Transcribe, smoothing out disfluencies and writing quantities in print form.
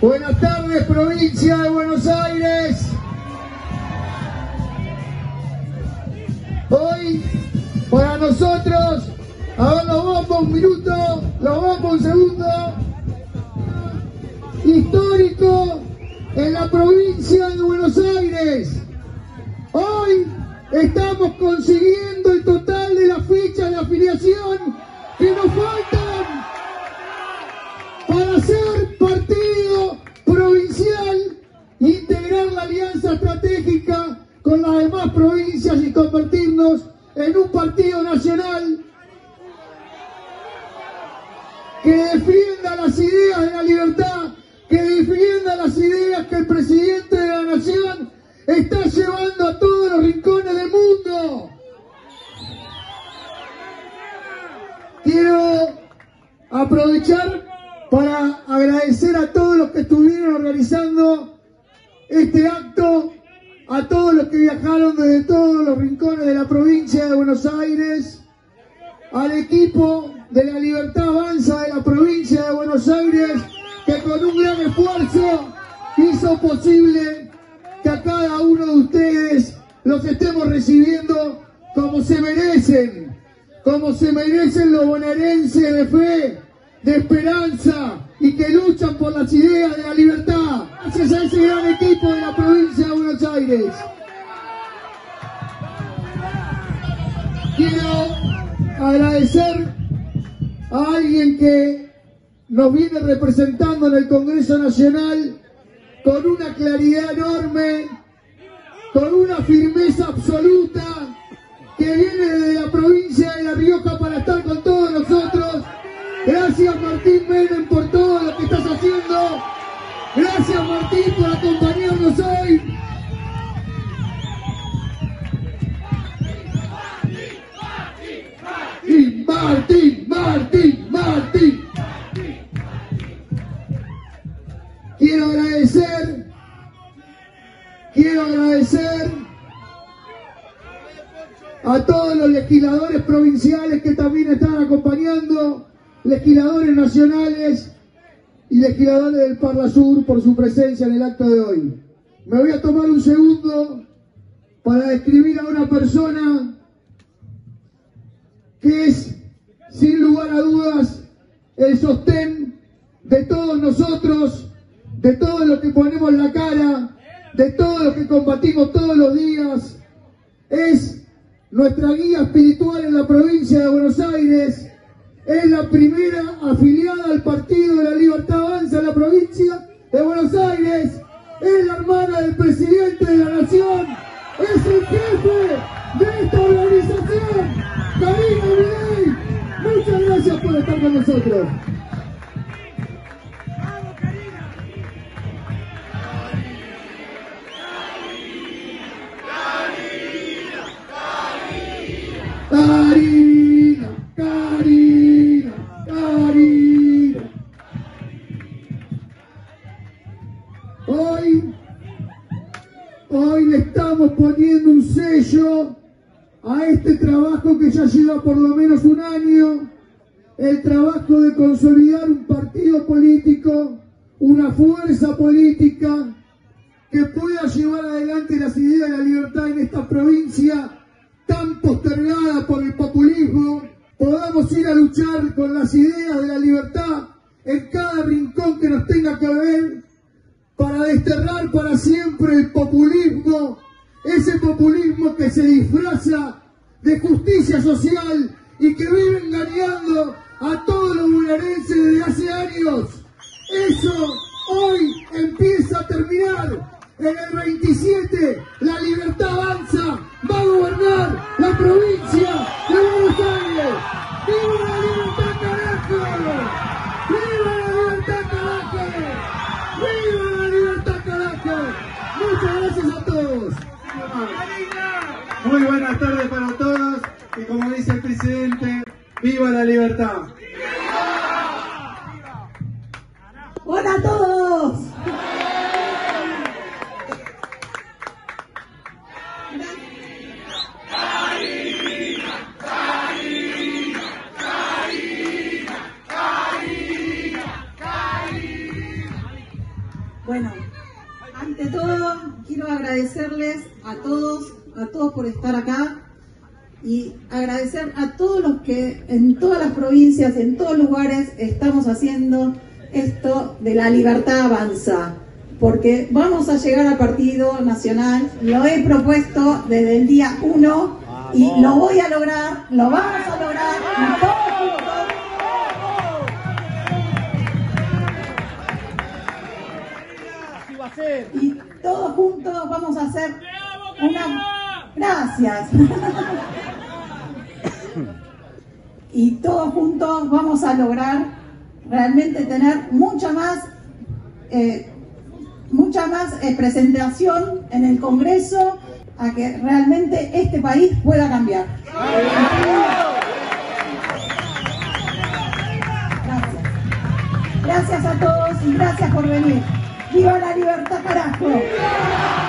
Buenas tardes, provincia de Buenos Aires. Hoy, para nosotros, a ver, los bombos un minuto, los bombos un segundo, histórico en la provincia de Buenos Aires. Hoy estamos consiguiendo el total de las fichas de afiliación que nos faltan para ser partido provincial e integrar la alianza estratégica con las demás provincias y convertirnos en un partido nacional que defienda las ideas de la libertad, que defienda las ideas que el presidente de la nación está llevando a todos los rincones del mundo. Quiero aprovechar para agradecer a todos los que estuvieron organizando este acto, a todos los que viajaron desde todos los rincones de la provincia de Buenos Aires, al equipo de La Libertad Avanza de la provincia de Buenos Aires, que con un gran esfuerzo hizo posible que a cada uno de ustedes los estemos recibiendo como se merecen los bonaerenses de fe, de esperanza y que luchan por las ideas de la libertad. Gracias a ese gran equipo de la provincia de Buenos Aires. Quiero agradecer a alguien que nos viene representando en el Congreso Nacional con una claridad enorme, con una firmeza absoluta, que viene desde la provincia de La Rioja para estar con todos nosotros. Gracias, Martín Menem, por todo lo que estás haciendo. Gracias, Martín, por acompañarnos hoy. Martín, Martín, Martín, Martín. Quiero agradecer a todos los legisladores provinciales que también están acompañando, legisladores nacionales y legisladores del Parlasur por su presencia en el acto de hoy. Me voy a tomar un segundo para describir a una persona que es, sin lugar a dudas, el sostén de todos nosotros, de todos los que ponemos la cara, de todos los que combatimos todos los días. Es nuestra guía espiritual en la provincia de Buenos Aires, es la primera afiliada al Partido de la Libertad Avanza en la provincia de Buenos Aires, es la hermana del presidente de la nación, es el jefe de esta organización, Karina Milei. Muchas gracias por estar con nosotros. Karina. Hoy le estamos poniendo un sello a este trabajo que ya lleva por lo menos un año, el trabajo de consolidar un partido político, una fuerza política que pueda llevar adelante las ideas de la libertad en esta provincia tan postergada por el populismo. Podamos ir a luchar con las ideas de la libertad en cada rincón que nos tenga que ver, para desterrar para siempre el populismo, ese populismo que se disfraza de justicia social y que vive engañando a todos los bonaerenses desde hace años. Eso hoy empieza a terminar. En el 27, La Libertad Avanza va a gobernar la provincia de Buenos Aires. ¡Viva la libertad, carajo! ¡Viva la libertad, carajo! ¡Viva la libertad, carajo! Muchas gracias a todos. Muy buenas tardes para todos y, como dice el presidente, ¡viva la libertad! ¡Viva! ¡Hola a todos! Bueno, ante todo quiero agradecerles a todos por estar acá y agradecer a todos los que en todas las provincias, en todos los lugares estamos haciendo esto de La Libertad Avanza, porque vamos a llegar al Partido Nacional. Lo he propuesto desde el día 1 y lo voy a lograr, lo vamos a lograr todos juntos. Y todos juntos vamos a hacer una... Gracias. Y todos juntos vamos a lograr realmente tener mucha más presentación en el Congreso a que realmente este país pueda cambiar. Gracias. Gracias a todos y gracias por venir. ¡Viva la libertad, carajo!